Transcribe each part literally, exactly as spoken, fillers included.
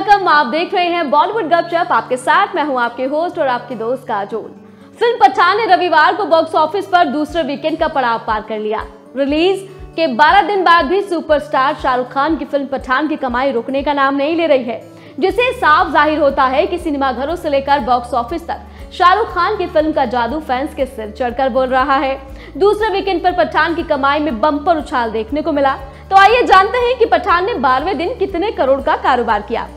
Welcome, आप देख रहे हैं बॉलीवुड गपशप। आपके साथ मैं हूं आपके होस्ट और आपकी दोस्त काजोल। फिल्म पठान ने रविवार को बॉक्स ऑफिस पर दूसरे वीकेंड का पड़ाव पार कर लिया। रिलीज के बारह दिन बाद भी सुपरस्टार शाहरुख खान की फिल्म पठान की कमाई रुकने का नाम नहीं ले रही है, जिससे साफ जाहिर होता है कि सिनेमाघरों से लेकर बॉक्स ऑफिस तक शाहरुख खान की फिल्म का जादू फैंस के सिर चढ़कर बोल रहा है। दूसरे वीकेंड पर पठान की कमाई में बम्पर उछाल देखने को मिला। तो आइए जानते हैं कि पठान ने बारहवें दिन कितने करोड़ का कारोबार किया।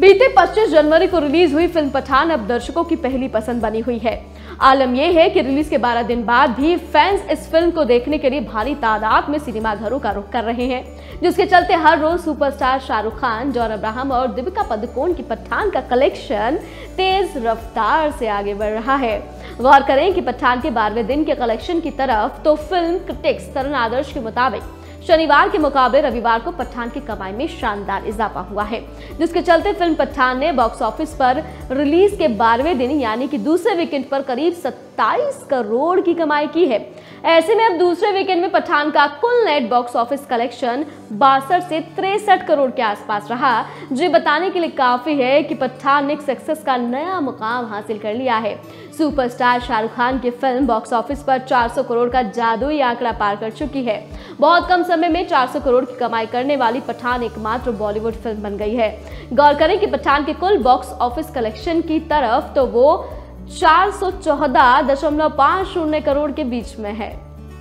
बीते पच्चीस जनवरी को रिलीज हुई फिल्म पठान अब दर्शकों की पहली पसंद बनी हुई है। आलम यह है कि रिलीज के बारह दिन बाद भी फैंस इस फिल्म को देखने के लिए भारी तादाद में सिनेमाघरों का रुख कर रहे हैं, जिसके चलते हर रोज सुपरस्टार शाहरुख खान, जॉन अब्राहम और दिविका पदकोण की पठान का कलेक्शन तेज रफ्तार से आगे बढ़ रहा है। गौर करें कि पठान के बारहवें दिन के कलेक्शन की तरफ तो फिल्म क्रिटिक्स तरन आदर्श के मुताबिक शनिवार के मुकाबले रविवार को पठान की कमाई में शानदार इजाफा हुआ है, जिसके चलते फिल्म पठान ने बॉक्स ऑफिस पर रिलीज के बारहवें दिन यानी कि दूसरे वीकेंड पर करीब सत्ताईस करोड़ की कमाई की है। ऐसे में अब दूसरे वीकेंड में पठान का कुल नेट बॉक्स ऑफिस कलेक्शन बासठ से तिरसठ करोड़ के आसपास रहा, जो बताने के लिए काफी है कि पठान ने सक्सेस का नया मुकाम हासिल कर लिया है। सुपरस्टार शाहरुख खान की फिल्म बॉक्स ऑफिस पर चार सौ करोड़ का जादुई आंकड़ा पार कर चुकी है। बहुत कम समय में चार सौ करोड़ की कमाई करने वाली पठान एकमात्र बॉलीवुड फिल्म बन गई है। गौर करें कि पठान के कुल बॉक्स ऑफिस कलेक्शन की तरफ तो वो चार सौ चौदह दशमलव पाँच शून्य करोड़ के बीच में है।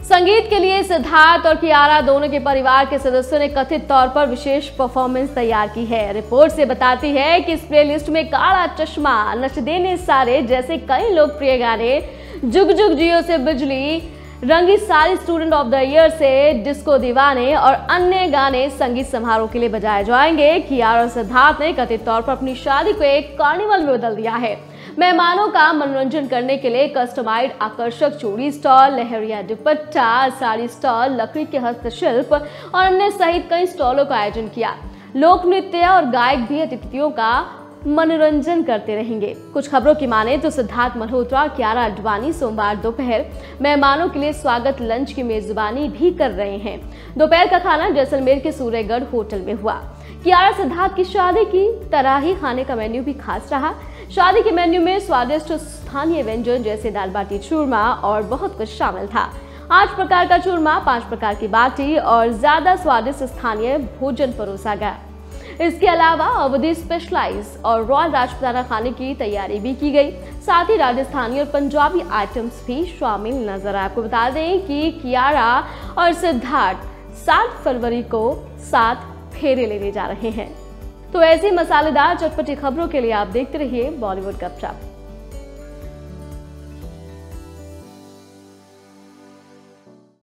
संगीत के लिए सिद्धार्थ और कियारा दोनों के परिवार के सदस्यों ने कथित तौर पर विशेष परफॉर्मेंस तैयार की है। रिपोर्ट से बताती है कि इस प्लेलिस्ट में काला चश्मा, नच देने सारे जैसे कई लोकप्रिय गाने, जुग जुग जियो से बिजली, रंगी सारी स्टूडेंट ऑफ द ईयर से डिस्को दीवाने और अन्य गाने संगीत समारोह के लिए बजाए जाएंगे। कियारा और सिद्धार्थ ने कथित तौर पर अपनी शादी को एक कार्निवल में बदल दिया है। मेहमानों का मनोरंजन करने के लिए कस्टमाइज्ड आकर्षक चूड़ी स्टॉल, लहरिया दुपट्टा, साड़ी स्टॉल, लकड़ी के हस्तशिल्प और अन्य सहित कई स्टॉलों का आयोजन किया। लोक नृत्य और गायक भी अतिथियों का मनोरंजन करते रहेंगे। कुछ खबरों की माने तो सिद्धार्थ मल्होत्रा और कियारा आडवाणी सोमवार दोपहर मेहमानों के लिए स्वागत लंच की मेजबानी भी कर रहे हैं। दोपहर का खाना जैसलमेर के सूर्यगढ़ होटल में हुआ। कियारा सिद्धार्थ की शादी की तरह ही खाने का मेन्यू भी खास रहा। शादी के मेन्यू में स्वादिष्ट स्थानीय व्यंजन जैसे दाल बाटी चूरमा और बहुत कुछ शामिल था। आठ प्रकार का चूरमा, पांच प्रकार की बाटी और ज्यादा स्वादिष्ट स्थानीय भोजन परोसा गया। इसके अलावा अवधी स्पेशलाइज और रॉयल राजपुताना खाने की तैयारी भी की गई। साथ ही राजस्थानी और पंजाबी आइटम्स भी शामिल नजर आए। आपको बता दें कि कियारा और सिद्धार्थ सात फरवरी को साथ फेरे लेने जा रहे हैं। तो ऐसी मसालेदार चटपटी खबरों के लिए आप देखते रहिए बॉलीवुड गपशप।